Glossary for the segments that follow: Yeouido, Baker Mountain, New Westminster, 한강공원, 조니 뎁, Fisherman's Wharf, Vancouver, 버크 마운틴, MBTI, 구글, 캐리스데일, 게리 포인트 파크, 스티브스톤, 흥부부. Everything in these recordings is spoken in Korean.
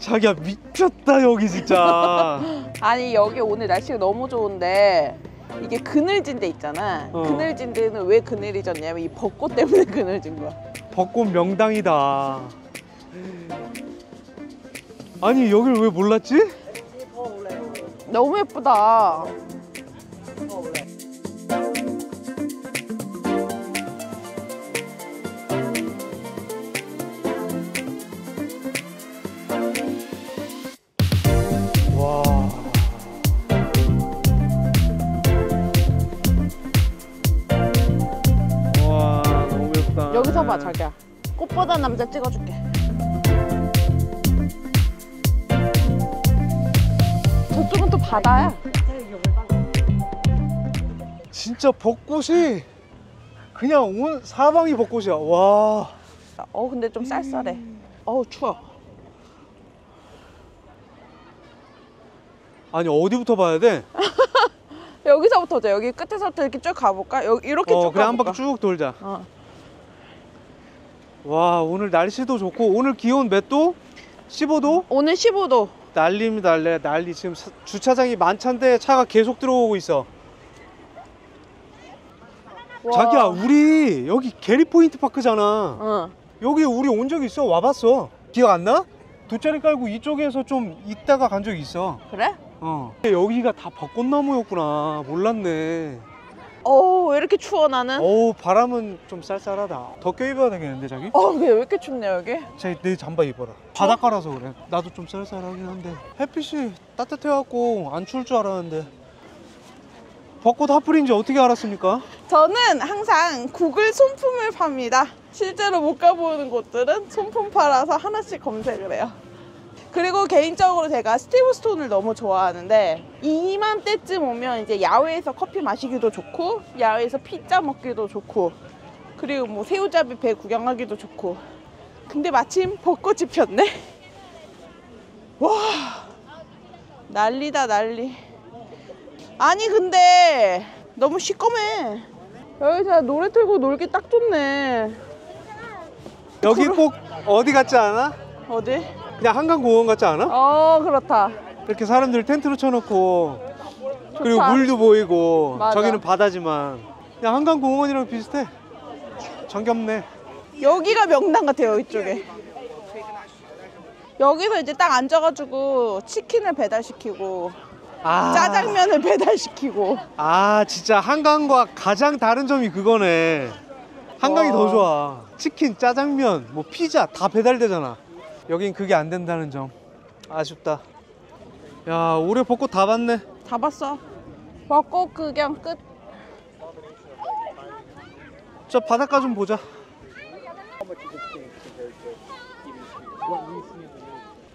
자기야 미쳤다 여기 진짜. 아니 여기 오늘 날씨가 너무 좋은데 이게 그늘진 데 있잖아. 그늘진 데는 왜 그늘이 졌냐면 이 벚꽃 때문에 그늘진 거야. 벚꽃 명당이다. 아니 여길 왜 몰랐지? 너무 예쁘다. 여기서 봐 자기야. 꽃보다 남자 찍어줄게. 저쪽은 또 바다야. 진짜 벚꽃이 그냥 온 사방이 벚꽃이야. 와. 근데 좀 쌀쌀해. 추워. 아니 어디부터 봐야 돼? 여기서부터죠. 여기 끝에서부터 이렇게 쭉 가볼까? 여기 이렇게 쭉 가볼까? 그래 한 바퀴 쭉 돌자. 와 오늘 날씨도 좋고 오늘 기온 몇 도? 15도? 오늘 15도. 난리입니다 난리. 지금 주차장이 만찬데 차가 계속 들어오고 있어. 와. 자기야 우리 여기 게리 포인트 파크잖아. 여기 우리 온 적 있어. 와봤어. 기억 안 나? 돗자리 깔고 이쪽에서 좀 있다가 간 적 있어. 그래? 여기가 다 벚꽃나무였구나. 몰랐네. 왜 이렇게 추워 나는? 바람은 좀 쌀쌀하다. 더 껴입어야 되겠는데 자기? 근데 왜 이렇게 춥냐 여기? 자기 내 잠바 입어라. 바닷가라서 그래. 나도 좀 쌀쌀하긴 한데 햇빛이 따뜻해갖고 안 추울 줄 알았는데 벚꽃 핫플인지 어떻게 알았습니까? 저는 항상 구글 손품을 팝니다. 실제로 못 가보는 곳들은 손품 팔아서 하나씩 검색을 해요. 그리고 개인적으로 제가 스티브스톤을 너무 좋아하는데 이맘때쯤 오면 이제 야외에서 커피 마시기도 좋고 야외에서 피자 먹기도 좋고 그리고 뭐 새우잡이 배 구경하기도 좋고. 근데 마침 벚꽃이 폈네. 와 난리다 난리. 아니 근데 너무 시꺼매. 여기서 노래 틀고 놀기 딱 좋네. 여기 꼭 어디 같지 않아? 어디? 그냥 한강공원 같지 않아? 그렇다. 이렇게 사람들 텐트로 쳐놓고 좋다. 그리고 물도 보이고. 맞아. 저기는 바다지만 그냥 한강공원이랑 비슷해. 정겹네. 여기가 명당 같아요 이쪽에. 여기서 이제 딱 앉아가지고 치킨을 배달시키고 짜장면을 배달시키고. 진짜 한강과 가장 다른 점이 그거네. 한강이 더 좋아. 치킨, 짜장면, 뭐 피자 다 배달되잖아. 여긴 그게 안 된다는 점 아쉽다. 야 올해 벚꽃 다 봤네. 다 봤어. 벚꽃 구경 끝. 저 바닷가 좀 보자.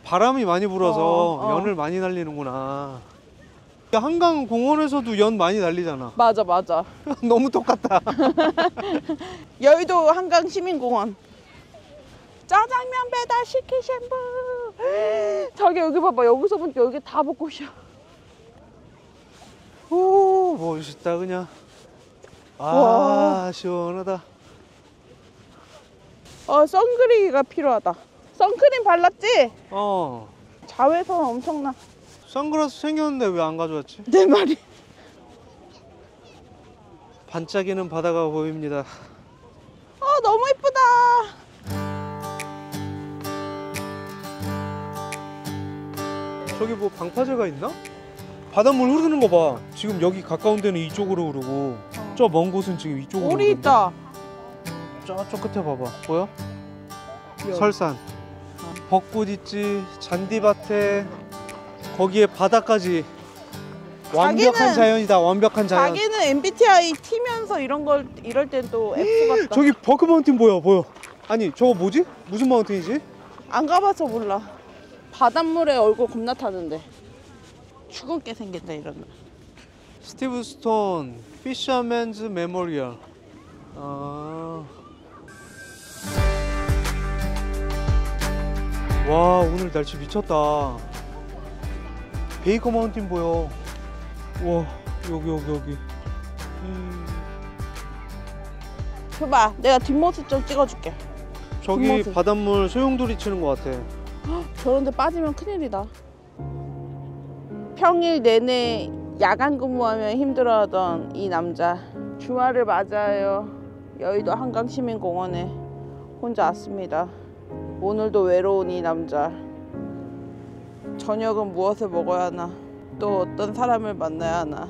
바람이 많이 불어서 연을 많이 날리는구나. 한강공원에서도 연 많이 날리잖아. 맞아 맞아. 너무 똑같다. 여의도 한강시민공원. 짜장면 배달 시키신 분. 자기 여기 봐봐. 여기서 보니까 여기 다 벚꽃이야. 오 멋있다 그냥. 와. 시원하다. 선크림이 필요하다. 선크림 발랐지? 자외선 엄청나. 선글라스 생겼는데 왜 안 가져왔지? 내 말이. 반짝이는 바다가 보입니다. 너무 예쁘다. 저기 뭐 방파제가 있나? 바닷물 흐르는 거 봐. 지금 여기 가까운 데는 이쪽으로 흐르고 저 먼 곳은 지금 이쪽으로 오리 흐른다. 있다. 저쪽 끝에 봐봐. 보여? 귀여워. 설산. 벚꽃 있지, 잔디밭에 거기에 바다까지. 완벽한 자연이다. 완벽한 자연. 자기는 MBTI T면서 이럴 땐 또 F 같다. 저기 버크 마운틴 보여. 아니 저거 뭐지? 무슨 마운틴이지? 안 가봐서 몰라. 바닷물에 얼굴 겁나 타는데 죽을게 생겼다 이러면. 스티브스톤 피셔맨즈 메모리얼. 와 오늘 날씨 미쳤다. 베이커 마운틴 보여. 와 여기. 봐 내가 뒷모습 좀 찍어줄게. 저기 뒷모습. 바닷물 소용돌이 치는 것 같아. 저런데 빠지면 큰일이다. 평일 내내 야간 근무하며 힘들어하던 이 남자, 주말을 맞아요. 여의도 한강시민공원에 혼자 왔습니다. 오늘도 외로운 이 남자, 저녁은 무엇을 먹어야 하나, 또 어떤 사람을 만나야 하나,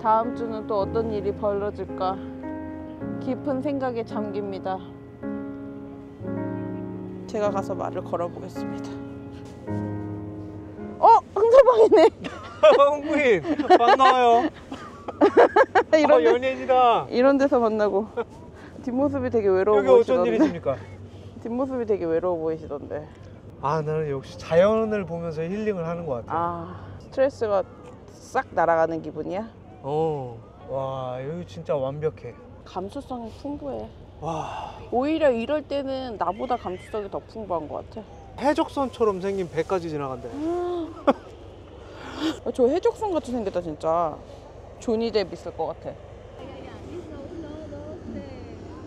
다음 주는 또 어떤 일이 벌어질까, 깊은 생각에 잠깁니다. 제가 가서 말을 걸어보겠습니다. 흥서방이네. 흥부인 만나요. 연예인이다. 이런 데서 만나고. 뒷모습이 되게 외로워 여기 보이시던데. 여기 어쩐 일이십니까? 뒷모습이 되게 외로워 보이시던데. 아, 나는 역시 자연을 보면서 힐링을 하는 것 같아요. 아, 스트레스가 싹 날아가는 기분이야? 어. 와, 여기 진짜 완벽해. 감수성이 풍부해. 와. 오히려 이럴 때는 나보다 감수성이 더 풍부한 것 같아. 해적선처럼 생긴 배까지 지나간대. 저 해적선 같이 생겼다 진짜. 조니 뎁 있을 것 같아.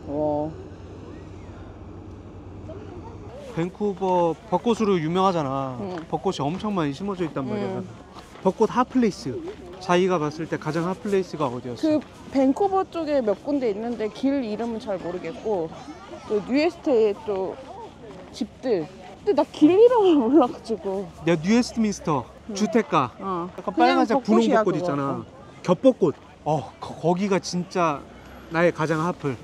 와. 밴쿠버 벚꽃으로 유명하잖아. 벚꽃이 엄청 많이 심어져 있단 말이야. 벚꽃 핫플레이스. 자기가 봤을 때 가장 핫플레이스가 어디였어? 그 밴쿠버 쪽에 몇 군데 있는데 길 이름은 잘 모르겠고, 또 뉴에스트의 또 집들. 근데 나 길 이름을 몰라가지고. 내가 뉴웨스트민스터 주택가. 약간 빨간색 분홍 벚꽃 그거. 있잖아. 겹벚꽃. 거기가 진짜 나의 가장 핫플.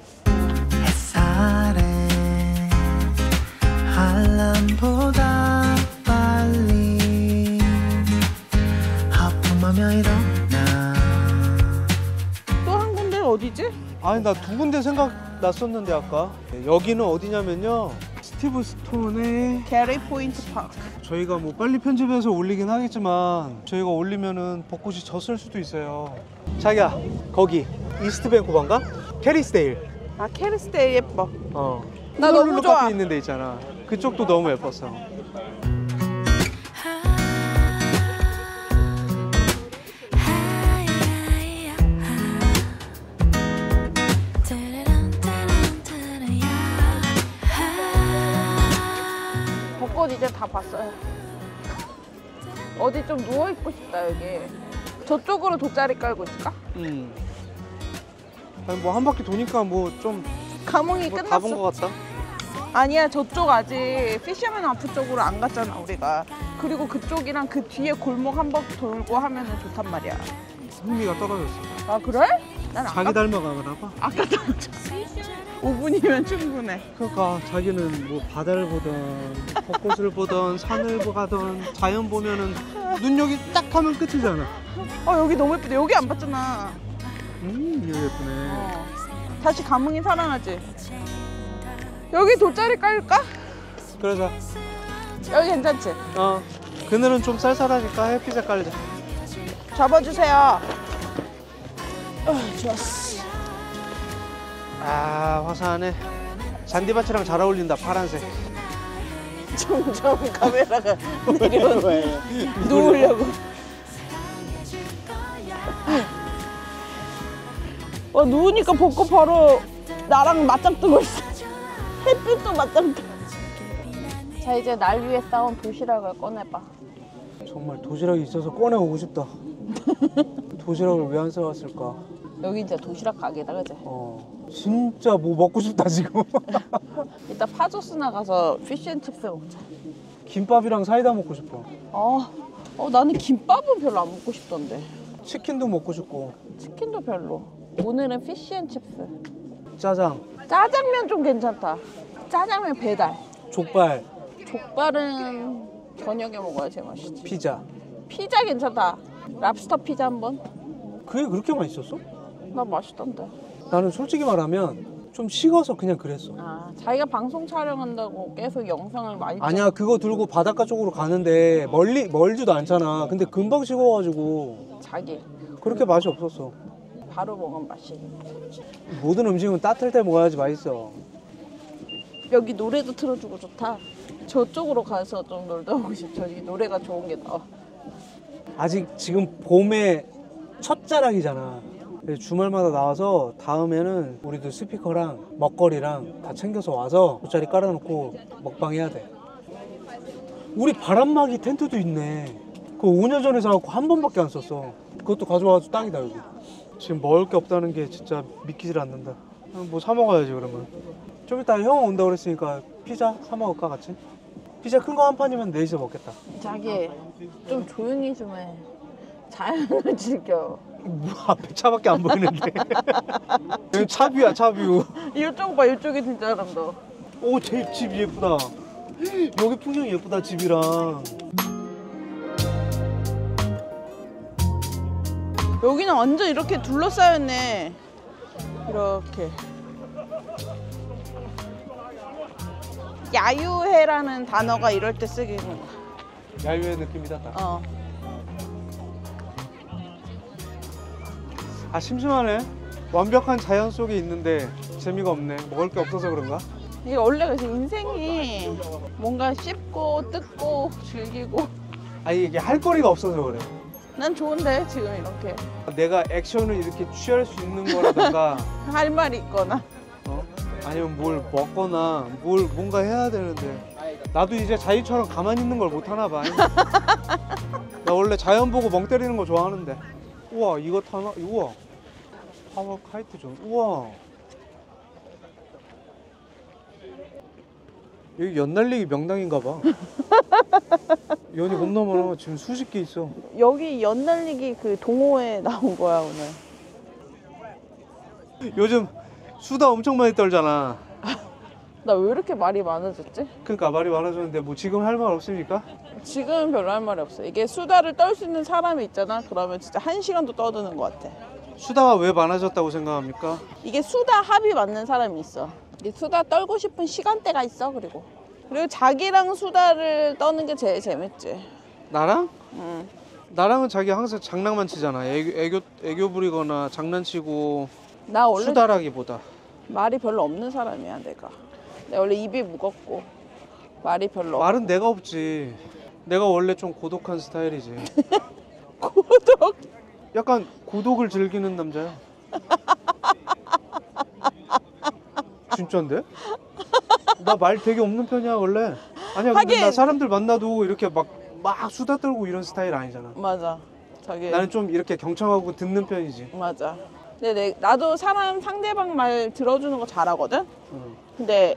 햇살에 한람보다 빨리 하품하며 일어나. 또 한 군데 어디지? 아니, 나 두 군데 생각 났었는데 아까. 여기는 어디냐면요. 스티브스톤의 게리 포인트 파크. 저희가 뭐 빨리 편집해서 올리긴 하겠지만, 저희가 올리면은 벚꽃이 졌을 수도 있어요. 자기야, 거기 이스트 밴쿠버인가? 캐리스데일. 아, 캐리스데일 예뻐. 나 너무 좋아. 카페 있는 데 있잖아. 그쪽도 너무 예뻤어. 이제 다 봤어요. 어디 좀 누워있고 싶다. 여기 저쪽으로 돗자리 깔고 있을까? 아니, 뭐 한 바퀴 도니까 뭐 좀 감흥이 끝났어. 다 본 것 같다. 아니야, 저쪽 아직 피셔맨 아프 쪽으로 안 갔잖아 우리가. 그리고 그쪽이랑 그 뒤에 골목 한 바퀴 돌고 하면 좋단 말이야. 흥미가 떨어졌어. 아, 그래? 난 자기 닮아가거나 봐. 아까 닮았어. 5분이면 충분해. 그러니까 자기는 뭐 바다를 보던 벚꽃을 보던 산을 보던 자연 보면은 눈 여기 딱 하면 끝이잖아. 여기 너무 예쁘다. 여기 안 봤잖아. 여기 예쁘네. 다시 감흥이 살아나지. 여기 돗자리 깔까? 그러자. 여기 괜찮지? 그늘은 좀 쌀쌀하니까 햇빛에 깔자. 접어주세요. 좋았어. 아, 화사하네. 잔디밭이랑 잘 어울린다, 파란색. 점점 카메라가 내려오네. 누우려고. 와, 누우니까 벚꽃 바로 나랑 맞짱 뜨고 있어. 햇빛도 맞짱 뜨고. 자, 이제 날 위해 싸온 도시락을 꺼내봐. 정말 도시락이 있어서 꺼내오고 싶다. 도시락을 왜 안 싸왔을까? 여기 이제 도시락 가게다, 그치? 진짜 뭐 먹고 싶다 지금. 이따 파조스나 가서 피쉬앤칩스 먹자. 김밥이랑 사이다 먹고 싶어. 나는 김밥은 별로 안 먹고 싶던데. 치킨도 먹고 싶고. 치킨도 별로. 오늘은 피쉬앤칩스. 짜장. 짜장면 좀 괜찮다. 짜장면 배달. 족발. 족발은 저녁에 먹어야 제맛이지. 피자. 피자 괜찮다. 랍스터 피자 한번. 그게 그렇게 맛있었어? 나 맛있던데. 나는 솔직히 말하면 좀 식어서 그냥 그랬어. 자기가 방송 촬영한다고 계속 영상을 많이 아니야, 그거 들고 바닷가 쪽으로 가는데 멀지도 않잖아. 근데 금방 식어가지고 자기 그렇게 맛이 없었어. 바로 먹은 맛이. 모든 음식은 따뜻할 때 먹어야지 맛있어. 여기 노래도 틀어주고 좋다. 저쪽으로 가서 좀 놀다 오고 싶어. 여기 노래가 좋은 게 나와. 아직 지금 봄의 첫 자락이잖아. 주말마다 나와서 다음에는 우리도 스피커랑 먹거리랑 다 챙겨서 와서 돗자리 깔아놓고 먹방해야 돼. 우리 바람막이 텐트도 있네. 그거 5년 전에 사갖고 한 번밖에 안 썼어. 그것도 가져와서 딱이다. 여기 지금 먹을 게 없다는 게 진짜 믿기질 않는다. 뭐 사 먹어야지. 그러면 좀 이따 형 온다고 그랬으니까 피자 사 먹을까 같이? 피자 큰 거 한 판이면 넷이서 먹겠다. 자기 좀 조용히 좀 해. 자연을 즐겨. 뭐 앞에 차밖에 안 보이는데. 여기 차뷰야 차뷰. 이쪽 봐, 이쪽이 진짜 아름다. 오, 제 집 예쁘다. 여기 풍경이 예쁘다, 집이랑. 여기는 완전 이렇게 둘러싸였네. 이렇게. 야유회라는 단어가 이럴 때 쓰기구나. 야유회 느낌이다. 어. 아, 심심하네. 완벽한 자연 속에 있는데 재미가 없네. 먹을 게 없어서 그런가? 이게 원래 그래서 인생이 뭔가 씹고 뜯고 즐기고. 아, 이게 할 거리가 없어서 그래. 난 좋은데 지금 이렇게. 내가 액션을 이렇게 취할 수 있는 거라던가 할 말이 있거나 아니면 뭘 먹거나 뭘 뭔가 해야 되는데 나도 이제 자유처럼 가만히 있는 걸 못 하나 봐. 나 원래 자연 보고 멍 때리는 거 좋아하는데. 우와, 이거 타나? 우와, 파워 카이트 존. 우와, 여기 연날리기 명당인가 봐. 연이 겁나많아. 지금 수십 개 있어. 여기 연날리기 그 동호회 나온 거야 오늘. 요즘 수다 엄청 많이 떨잖아. 나 왜 이렇게 말이 많아졌지? 그러니까 말이 많아졌는데 뭐 지금 할 말 없습니까? 지금은 별로 할 말이 없어. 이게 수다를 떨 수 있는 사람이 있잖아. 그러면 진짜 한 시간도 떠드는 것 같아. 수다가 왜 많아졌다고 생각합니까? 이게 수다 합이 맞는 사람이 있어. 이게 수다 떨고 싶은 시간대가 있어. 그리고 자기랑 수다를 떠는 게 제일 재밌지. 나랑? 응. 나랑은 자기 항상 장난만 치잖아. 애교 부리거나 장난치고. 나 원래 수다라기보다 말이 별로 없는 사람이야. 내가 원래 입이 무겁고 말이 별로 말은 없고. 내가 없지. 내가 원래 좀 고독한 스타일이지. 고독? 약간 고독을 즐기는 남자야. 진짜인데? 나 말 되게 없는 편이야 원래. 아니야, 근데 나 사람들 만나도 이렇게 막 수다 떨고 이런 스타일 아니잖아. 맞아. 자기 나는 좀 이렇게 경청하고 듣는 편이지. 맞아. 근데 나도 사람 상대방 말 들어주는 거 잘하거든? 근데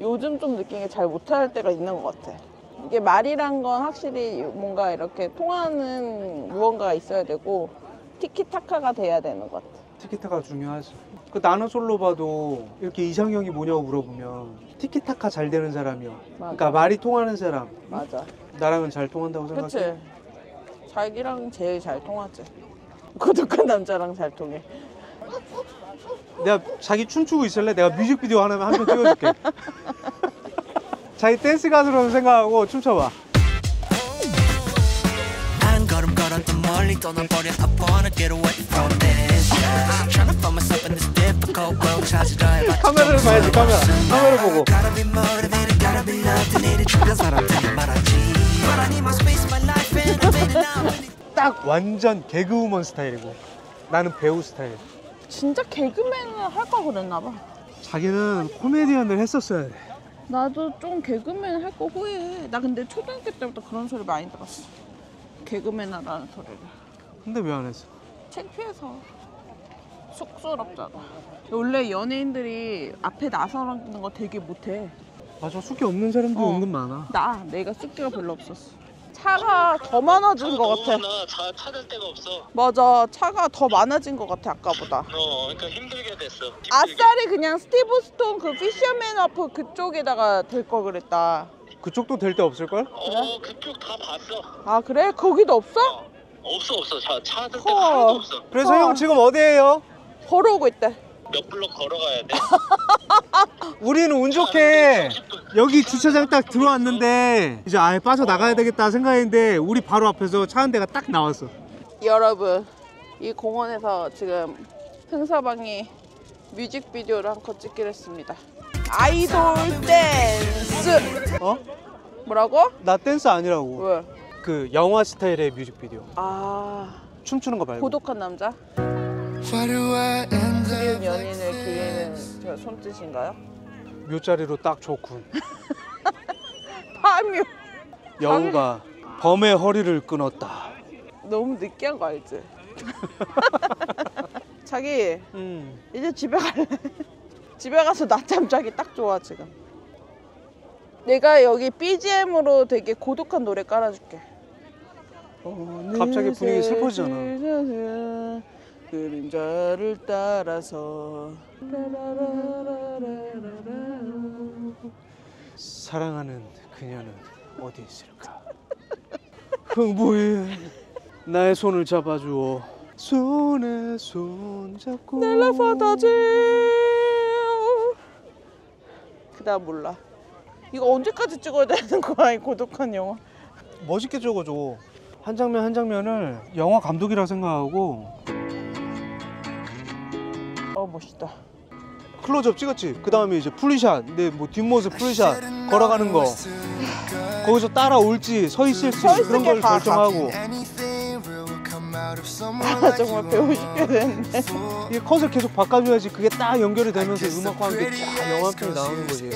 요즘 좀 느낀 게 잘 못할 때가 있는 것 같아. 이게 말이란 건 확실히 뭔가 이렇게 통하는 무언가가 있어야 되고 티키타카가 돼야 되는 것 같아. 티키타카 중요하지. 그 나는 솔로 봐도 이렇게 이상형이 뭐냐고 물어보면 티키타카 잘 되는 사람이요. 그러니까 말이 통하는 사람. 맞아. 나랑은 잘 통한다고 생각해? 그치. 자기랑 제일 잘 통하지. 고독한 남자랑 잘 통해. 내가 자기 춤추고 있을래? 내가 뮤직비디오 하나 한 편 찍어줄게. 자기 댄스 가수라고 생각하고 춤춰봐. 한 걸음 걸어도 멀리 떠나버려. I wanna get away from this. I'm trying to find myself in this difficult world. 찾으려 해봐. 카메라를 봐야지. 카메라 보고. Gotta be motivated, gotta be loved. 내일 주변 사람들이 말하지. But I need my space, my life, and I'm in and out. 딱 완전 개그우먼 스타일이고 나는 배우 스타일. 진짜 개그맨을 할까 그랬나 봐. 자기는 코미디언을 했었어야 돼. 나도 좀 개그맨 할 거 후회해. 나 근데 초등학교 때부터 그런 소리 많이 들었어. 개그맨 하라는 소리를. 근데 왜 안 했어? 창피해서. 쑥스럽잖아. 원래 연예인들이 앞에 나서는 거 되게 못해. 맞아, 쑥이 없는 사람들이 은근 많아. 내가 쑥기가 별로 없었어. 차가 더 많아진 것 같아. 차 찾을 데가 없어. 맞아, 차가 더 많아진 것 같아 아까보다. 그러니까 힘들게 됐어. 힘들게. 아싸리 그냥 스티브스톤 그 피셔맨 워프 그쪽에다가 될 걸 그랬다. 그쪽도 될 데 없을걸? 그래? 그쪽 다 봤어. 아 그래? 거기도 없어? 없어. 차 찾을 데가 하나도 없어. 그래서 형 지금 어디에요? 걸어오고 있대. 몇 블록 걸어가야 돼? 우리는 운 좋게 여기 주차장 딱 들어왔는데 이제 아예 빠져나가야 되겠다 생각했는데 우리 바로 앞에서 차 한 대가 딱 나왔어. 여러분, 이 공원에서 지금 흥사방이 뮤직비디오를 한컷 찍기로 했습니다. 아이돌 댄스! 뭐라고? 나 댄스 아니라고. 왜? 그 영화 스타일의 뮤직비디오. 춤추는 거 말고. 고독한 남자? 지금 연인을 기리는 저 손짓인가요? 묘자리로 딱 좋군. 파묘. 여우가 범의 허리를 끊었다. 너무 느끼한 거 알지? 자기 이제 집에 갈래. 집에 가서 낮잠 자기 딱 좋아 지금. 내가 여기 BGM으로 되게 고독한 노래 깔아줄게. 갑자기 분위기 슬퍼지잖아. 그림자를 따라서 사랑하는 그녀는 어디 있을까? 흥부인 나의 손을 잡아주어 손에 손잡고 넬라파다지. 그 다음 몰라. 이거 언제까지 찍어야 되는 거야 이 고독한 영화. 멋있게 찍어줘. 한 장면 한 장면을 영화 감독이라 생각하고. 멋있다. 클로즈업 찍었지? 그 다음에 이제 풀샷. 근데 뭐 뒷모습 풀샷 걸어가는 거 거기서 따라올지 서 있을지 그런 걸 결정하고. 아 정말 배우고 싶게 되는데 이게 컷을 계속 바꿔줘야지 그게 딱 연결이 되면서 음악과 함께 쫙 영화 한 편이 나오는 거지.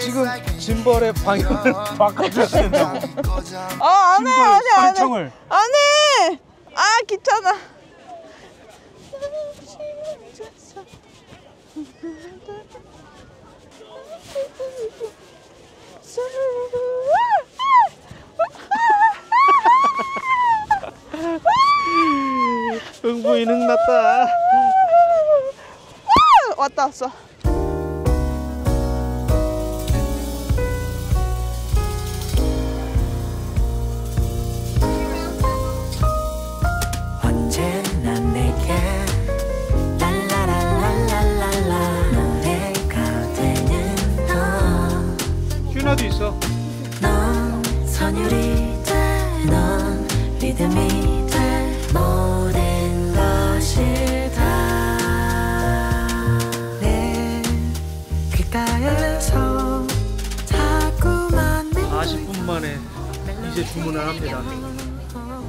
지금 짐벌의 방향을 바꿔줘야 된다고. 안해 안해 안해 안해. 아 귀찮아. 흥부인 흥났다. 왔다 왔어. 언제나 내게 하나도 있어. 넌 선율이 돼, 넌 리듬이 돼, 모든 것이 다 내 귓가에서 자꾸만 40분 만에 이제 주문을 합니다.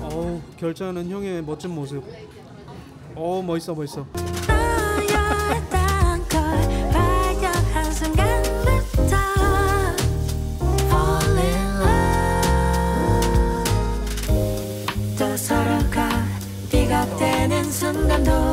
어우, 결제하는 형의 멋진 모습. 어우, 멋있어, 멋있어. 순간도